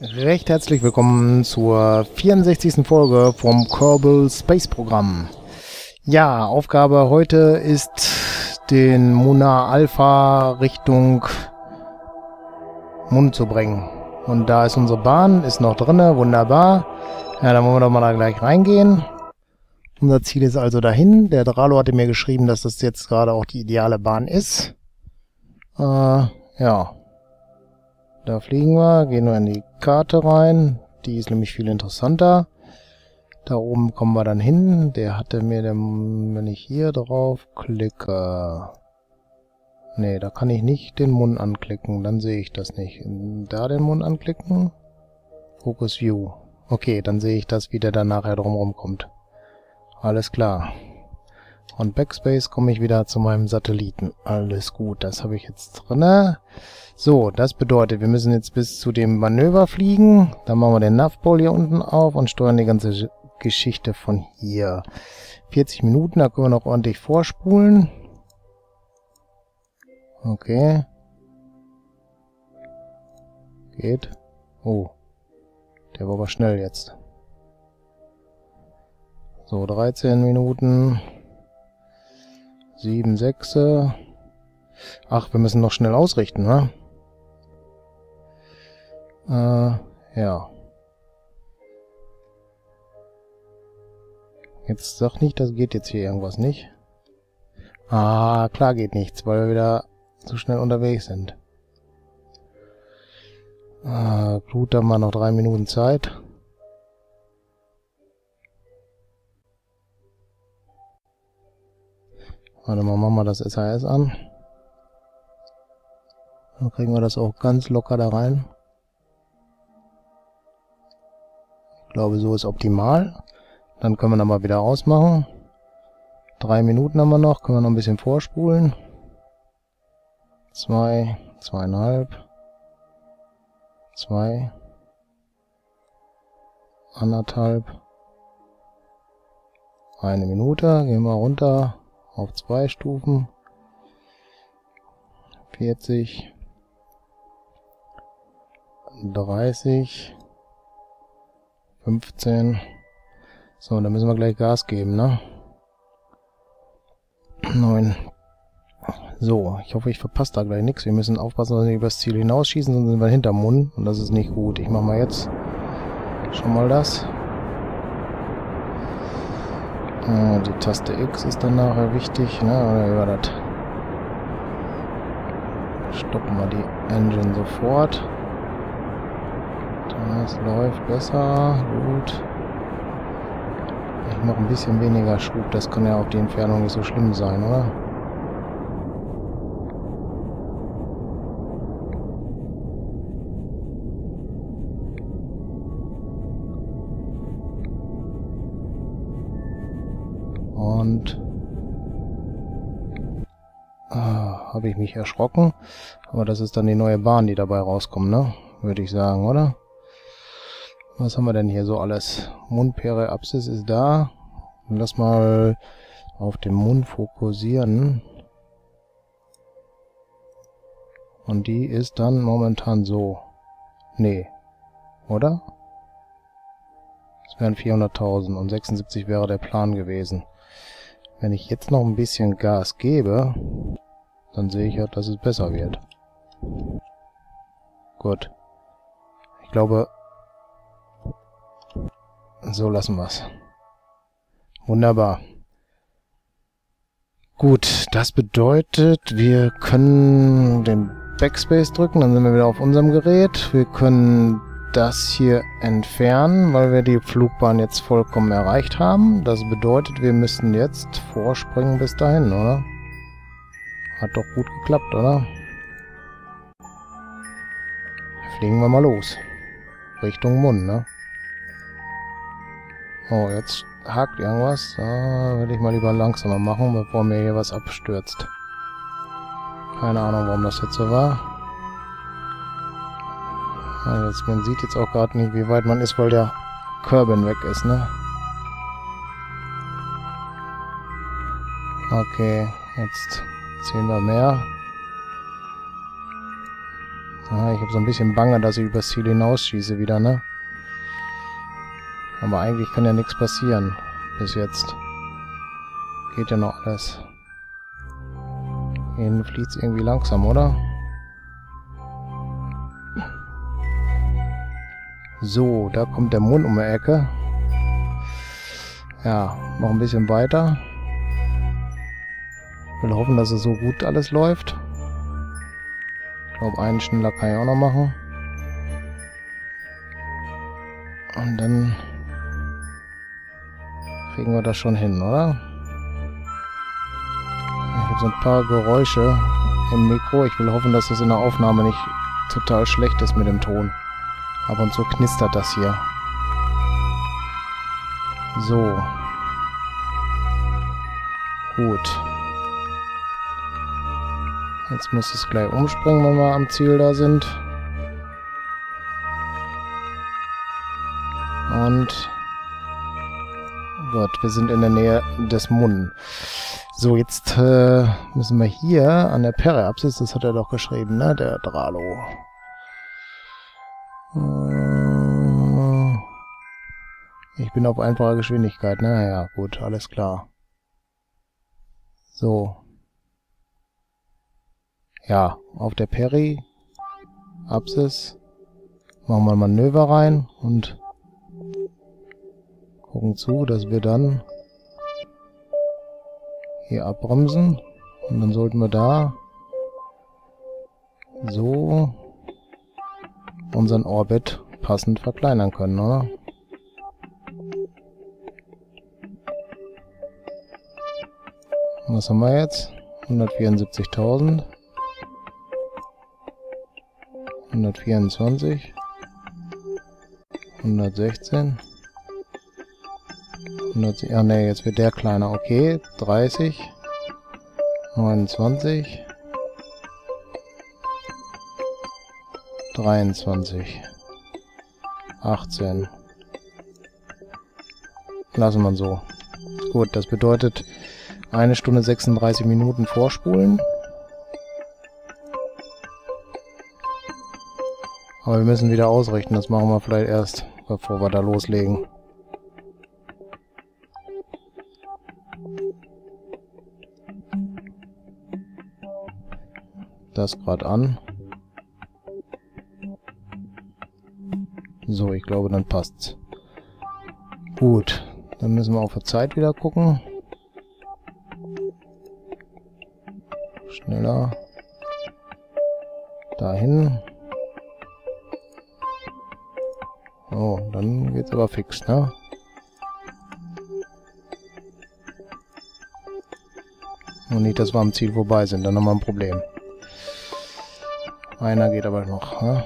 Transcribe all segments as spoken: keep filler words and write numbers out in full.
Recht herzlich willkommen zur vierundsechzigsten Folge vom Kerbal Space Program. Ja, Aufgabe heute ist, den Munar Alpha Richtung Mun zu bringen. Und da ist unsere Bahn, ist noch drin, wunderbar. Ja, dann wollen wir doch mal da gleich reingehen. Unser Ziel ist also dahin. Der Dralo hatte mir geschrieben, dass das jetzt gerade auch die ideale Bahn ist. Äh, ja. Da fliegen wir, gehen wir in die Karte rein. Die ist nämlich viel interessanter. Da oben kommen wir dann hin. Der hatte mir, den, wenn ich hier drauf klicke... Ne, da kann ich nicht den Mund anklicken. Dann sehe ich das nicht. Da den Mund anklicken. Focus View. Okay, dann sehe ich das, wie der dann nachher drumherum kommt. Alles klar. Und Backspace komme ich wieder zu meinem Satelliten. Alles gut, das habe ich jetzt drin. So, das bedeutet, wir müssen jetzt bis zu dem Manöver fliegen. Dann machen wir den Navball hier unten auf und steuern die ganze Geschichte von hier. vierzig Minuten, da können wir noch ordentlich vorspulen. Okay. Geht. Oh. Der war aber schnell jetzt. So, dreizehn Minuten. sieben, sechs. Ach, wir müssen noch schnell ausrichten, ne? Äh, ja. Jetzt sag nicht, das geht jetzt hier irgendwas nicht. Ah, klar geht nichts, weil wir wieder zu schnell unterwegs sind. Äh, gut, dann mal noch drei Minuten Zeit. Warte mal, machen wir das S A S an. Dann kriegen wir das auch ganz locker da rein. Ich glaube, so ist optimal. Dann können wir nochmal wieder ausmachen. Drei Minuten haben wir noch. Können wir noch ein bisschen vorspulen. Zwei, zweieinhalb. Zwei. Anderthalb. Eine Minute. Gehen wir runter. Auf zwei Stufen. vierzig. dreißig. fünfzehn. So, dann müssen wir gleich Gas geben, ne? neun. So, ich hoffe, ich verpasse da gleich nichts. Wir müssen aufpassen, dass wir nicht übers Ziel hinausschießen, sonst sind wir hinterm Mund. Und das ist nicht gut. Ich mache mal jetzt schon mal das. Die Taste X ist dann nachher wichtig, ne? Oder wie war das? Stoppen wir die Engine sofort. Das läuft besser, gut. Ich mache ein bisschen weniger Schub, das kann ja auf die Entfernung nicht so schlimm sein, oder? Und ah, habe ich mich erschrocken. Aber das ist dann die neue Bahn, die dabei rauskommt, ne? Würde ich sagen, oder? Was haben wir denn hier so alles? Mundperiapsis ist da. Lass mal auf den Mund fokussieren. Und die ist dann momentan so. Nee. Oder? Das wären vierhunderttausend und sechsundsiebzig wäre der Plan gewesen. Wenn ich jetzt noch ein bisschen Gas gebe, dann sehe ich ja, dass es besser wird. Gut. Ich glaube, so lassen wir es. Wunderbar. Gut, das bedeutet, wir können den Backspace drücken, dann sind wir wieder auf unserem Gerät. Wir können das hier entfernen, weil wir die Flugbahn jetzt vollkommen erreicht haben. Das bedeutet, wir müssen jetzt vorspringen bis dahin, oder? Hat doch gut geklappt, oder? Fliegen wir mal los. Richtung Mun, ne? Oh, jetzt hakt irgendwas. Da will ich mal lieber langsamer machen, bevor mir hier was abstürzt. Keine Ahnung, warum das jetzt so war. Also jetzt, man sieht jetzt auch gerade nicht, wie weit man ist, weil der Kerbin weg ist, ne? Okay, jetzt zehn mal mehr. Ah, ich habe so ein bisschen Bange, dass ich übers Ziel hinausschieße wieder, ne? Aber eigentlich kann ja nichts passieren. Bis jetzt. Geht ja noch alles. Hier fliegt es irgendwie langsam, oder? So, da kommt der Mond um die Ecke. Ja, noch ein bisschen weiter. Ich will hoffen, dass es so gut alles läuft. Ich glaube, einen schneller kann ich auch noch machen. Und dann kriegen wir das schon hin, oder? Ich habe so ein paar Geräusche im Mikro. Ich will hoffen, dass das in der Aufnahme nicht total schlecht ist mit dem Ton. Ab und zu knistert das hier. So. Gut. Jetzt muss es gleich umspringen, wenn wir am Ziel da sind. Und Gott, wir sind in der Nähe des Mun. So, jetzt äh, müssen wir hier an der Periapsis, das hat er doch geschrieben, ne? Der Dralo. Ich bin auf einfacher Geschwindigkeit, ne? Ja, gut, alles klar. So. Ja, auf der Periapsis machen wir ein Manöver rein und gucken zu, dass wir dann hier abbremsen. Und dann sollten wir da so unseren Orbit passend verkleinern können, oder? Was haben wir jetzt? hundertvierundsiebzigtausend. hundertvierundzwanzig. hundertsechzehn. Ah ne, jetzt wird der kleiner. Okay, dreißig. neunundzwanzig. dreiundzwanzig. achtzehn. Lassen wir so. Gut, das bedeutet eine Stunde sechsunddreißig Minuten vorspulen. Aber wir müssen wieder ausrichten. Das machen wir vielleicht erst, bevor wir da loslegen. Das gerade an. So, ich glaube, dann passt's. Gut, dann müssen wir auf die Zeit wieder gucken. Schneller. Dahin. Oh, dann geht's aber fix, ne? Und nicht, dass wir am Ziel vorbei sind, dann haben wir ein Problem. Einer geht aber noch, ne?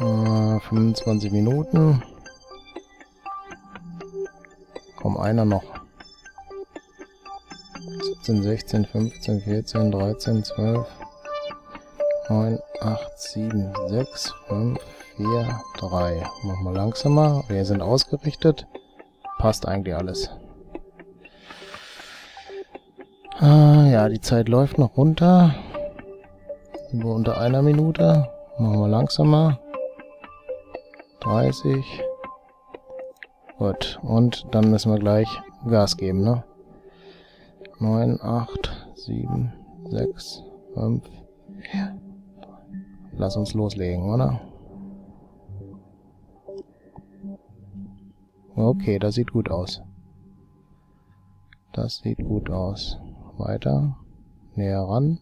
Äh, fünfundzwanzig Minuten. Komm, einer noch. siebzehn, sechzehn, fünfzehn, vierzehn, dreizehn, zwölf, neun, acht, sieben, sechs, fünf, vier, drei. Machen wir langsamer. Wir sind ausgerichtet. Passt eigentlich alles. Ah, ja, die Zeit läuft noch runter. Sind wir unter einer Minute. Machen wir langsamer. dreißig. Gut. Und dann müssen wir gleich Gas geben, ne? neun, acht, sieben, sechs, fünf. Lass uns loslegen, oder? Okay, das sieht gut aus. Das sieht gut aus. Weiter. Näher ran.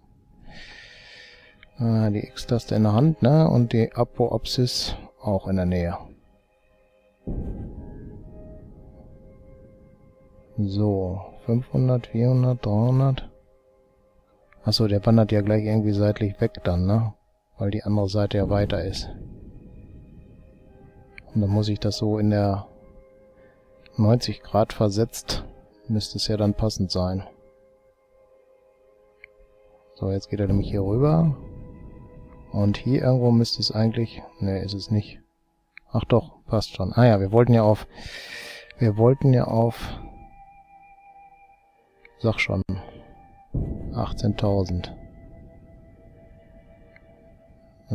Ah, die X-Taste in der Hand, ne? Und die Apoapsis auch in der Nähe. So. fünfhundert, vierhundert, dreihundert. Achso, der wandert ja gleich irgendwie seitlich weg dann, ne? Weil die andere Seite ja weiter ist. Und dann muss ich das so in der neunzig Grad versetzt. Müsste es ja dann passend sein. So, jetzt geht er nämlich hier rüber. Und hier irgendwo müsste es eigentlich... Ne, ist es nicht. Ach doch, passt schon. Ah ja, wir wollten ja auf... Wir wollten ja auf... Sag schon. achtzehntausend.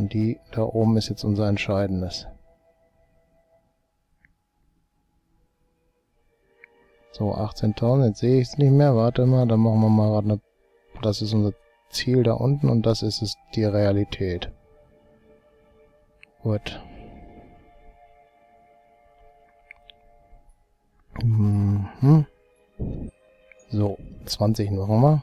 Und die da oben ist jetzt unser Entscheidendes. So, achtzehntausend, jetzt sehe ich es nicht mehr. Warte mal, dann machen wir mal gerade eine... Das ist unser Ziel da unten und das ist es die Realität. Gut. Mhm. So, zwanzig machen wir.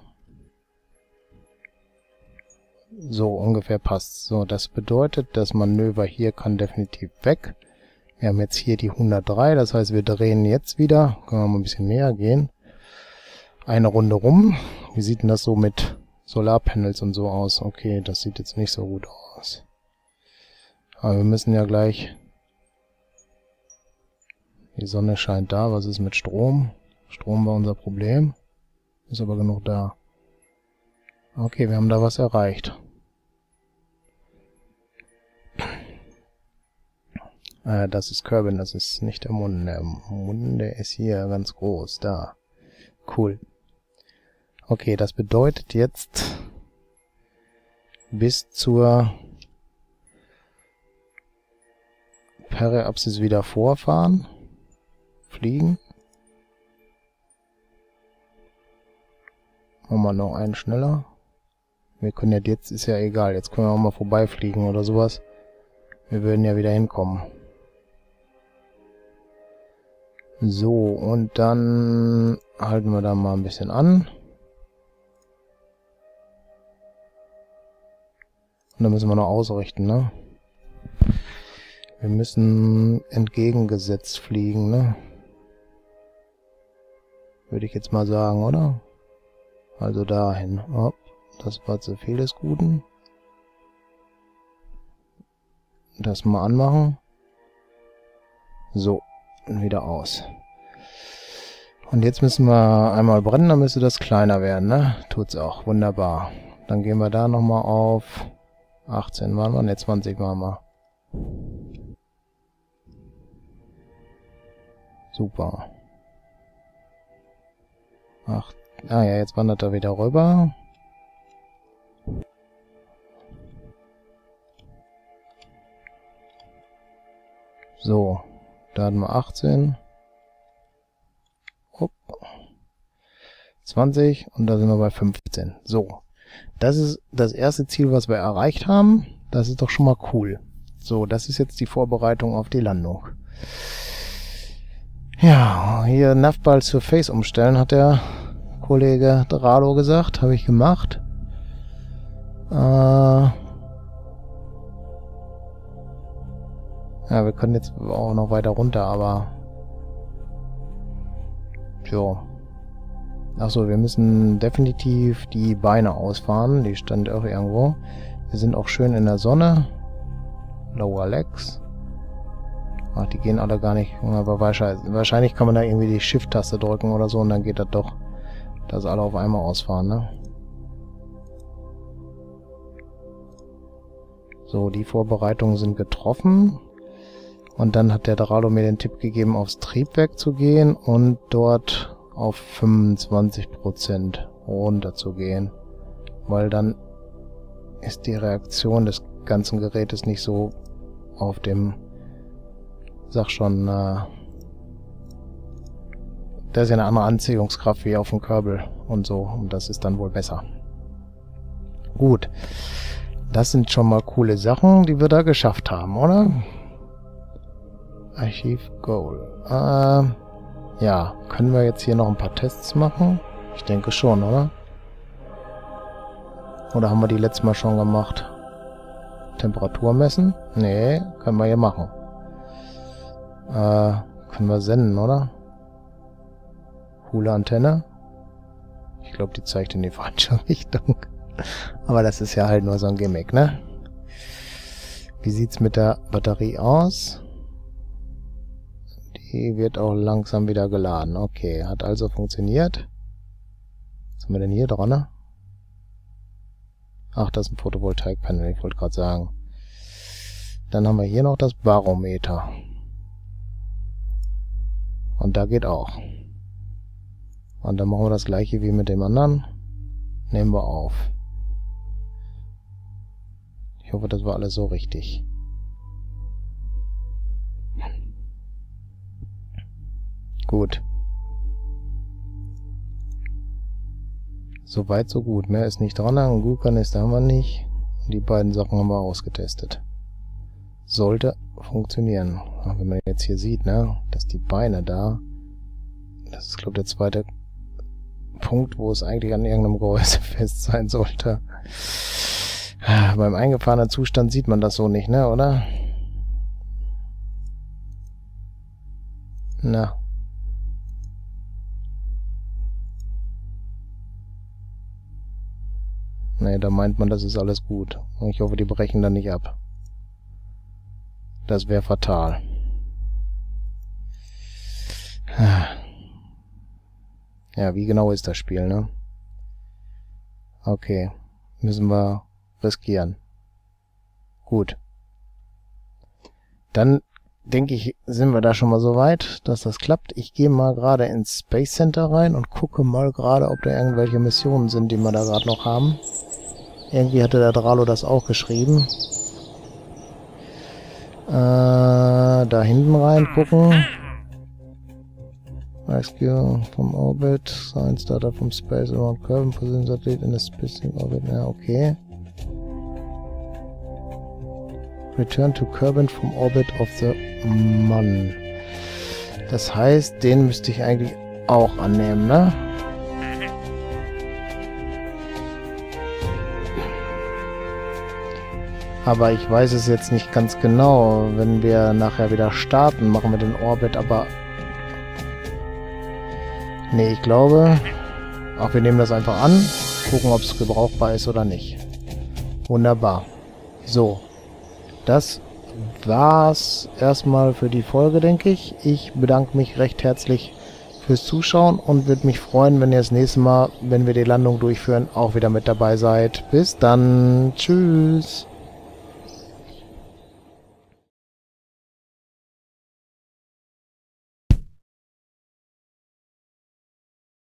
So, ungefähr passt. So, das bedeutet, das Manöver hier kann definitiv weg. Wir haben jetzt hier die hundertdrei, das heißt, wir drehen jetzt wieder. Können wir mal ein bisschen näher gehen. Eine Runde rum. Wie sieht denn das so mit Solarpanels und so aus? Okay, das sieht jetzt nicht so gut aus. Aber wir müssen ja gleich... Die Sonne scheint da. Was ist mit Strom? Strom war unser Problem. Ist aber genug da. Okay, wir haben da was erreicht. Äh, das ist Kerbin, das ist nicht der Mun. Der Mun, der ist hier ganz groß, da. Cool. Okay, das bedeutet jetzt bis zur Periapsis wieder vorfahren, fliegen. Machen wir noch einen schneller. Wir können ja jetzt, ist ja egal, jetzt können wir auch mal vorbeifliegen oder sowas. Wir würden ja wieder hinkommen. So, und dann halten wir da mal ein bisschen an. Und dann müssen wir noch ausrichten, ne? Wir müssen entgegengesetzt fliegen, ne? Würde ich jetzt mal sagen, oder? Also dahin. Oh, das war zu viel des Guten. Das mal anmachen. So, wieder aus. Und jetzt müssen wir einmal brennen, dann müsste das kleiner werden, ne? Tut's auch, wunderbar. Dann gehen wir da nochmal auf... achtzehn waren wir, ne, zwanzig waren wir. Super. Ach, ah ja, jetzt wandert er wieder rüber. So, da hatten wir achtzehn. Upp. zwanzig und da sind wir bei fünfzehn. So. Das ist das erste Ziel, was wir erreicht haben. Das ist doch schon mal cool. So, das ist jetzt die Vorbereitung auf die Landung. Ja, hier Navball zur Face umstellen, hat der Kollege Dralo gesagt. Habe ich gemacht. Äh ja, wir können jetzt auch noch weiter runter, aber... Tja... Achso, wir müssen definitiv die Beine ausfahren. Die stand auch irgendwo. Wir sind auch schön in der Sonne. Lower Legs. Ach, die gehen alle gar nicht. Aber wahrscheinlich kann man da irgendwie die Shift-Taste drücken oder so und dann geht das doch, dass alle auf einmal ausfahren, ne? So, die Vorbereitungen sind getroffen. Und dann hat der Dralo mir den Tipp gegeben, aufs Triebwerk zu gehen und dort... auf fünfundzwanzig Prozent runter zu gehen, weil dann ist die Reaktion des ganzen Gerätes nicht so auf dem, sag schon, äh, da ist ja eine andere Anziehungskraft wie auf dem Kerbal und so und das ist dann wohl besser. Gut, das sind schon mal coole Sachen, die wir da geschafft haben, oder? Archiv Goal. Äh... Ja, können wir jetzt hier noch ein paar Tests machen? Ich denke schon, oder? Oder haben wir die letztes Mal schon gemacht? Temperatur messen? Nee, können wir hier machen. Äh, können wir senden, oder? Coole Antenne. Ich glaube, die zeigt in die falsche Richtung. Aber das ist ja halt nur so ein Gimmick, ne? Wie sieht's mit der Batterie aus? Die wird auch langsam wieder geladen. Okay, hat also funktioniert. Was haben wir denn hier dran, ne? Ach, das ist ein Photovoltaikpanel, ich wollte gerade sagen. Dann haben wir hier noch das Barometer. Und da geht auch. Und dann machen wir das gleiche wie mit dem anderen. Nehmen wir auf. Ich hoffe, das war alles so richtig. Gut. Soweit, so gut. Mehr ist nicht dran. Ein Glutkanister haben wir nicht. Die beiden Sachen haben wir ausgetestet. Sollte funktionieren. Wenn man jetzt hier sieht, ne, dass die Beine da... Das ist, glaube ich, der zweite Punkt, wo es eigentlich an irgendeinem Gehäuse fest sein sollte. Beim eingefahrenen Zustand sieht man das so nicht, ne, oder? Na. Ne, da meint man, das ist alles gut. Und ich hoffe, die brechen da nicht ab. Das wäre fatal. Ja, wie genau ist das Spiel, ne? Okay. Müssen wir riskieren. Gut. Dann denke ich, sind wir da schon mal so weit, dass das klappt. Ich gehe mal gerade ins Space Center rein und gucke mal gerade, ob da irgendwelche Missionen sind, die wir da gerade noch haben. Irgendwie hatte der Dralo das auch geschrieben. Äh, da hinten rein gucken. Rescue vom Orbit, Science Data vom Space around Kerbin, Position Satellit in the Spacing Orbit, ja, okay. Return to Kerbin from Orbit of the Mun. Das heißt, den müsste ich eigentlich auch annehmen, ne? Aber ich weiß es jetzt nicht ganz genau. Wenn wir nachher wieder starten, machen wir den Orbit, aber... Nee, ich glaube... Ach, wir nehmen das einfach an, gucken, ob es gebrauchbar ist oder nicht. Wunderbar. So. Das war's erstmal für die Folge, denke ich. Ich bedanke mich recht herzlich fürs Zuschauen und würde mich freuen, wenn ihr das nächste Mal, wenn wir die Landung durchführen, auch wieder mit dabei seid. Bis dann. Tschüss.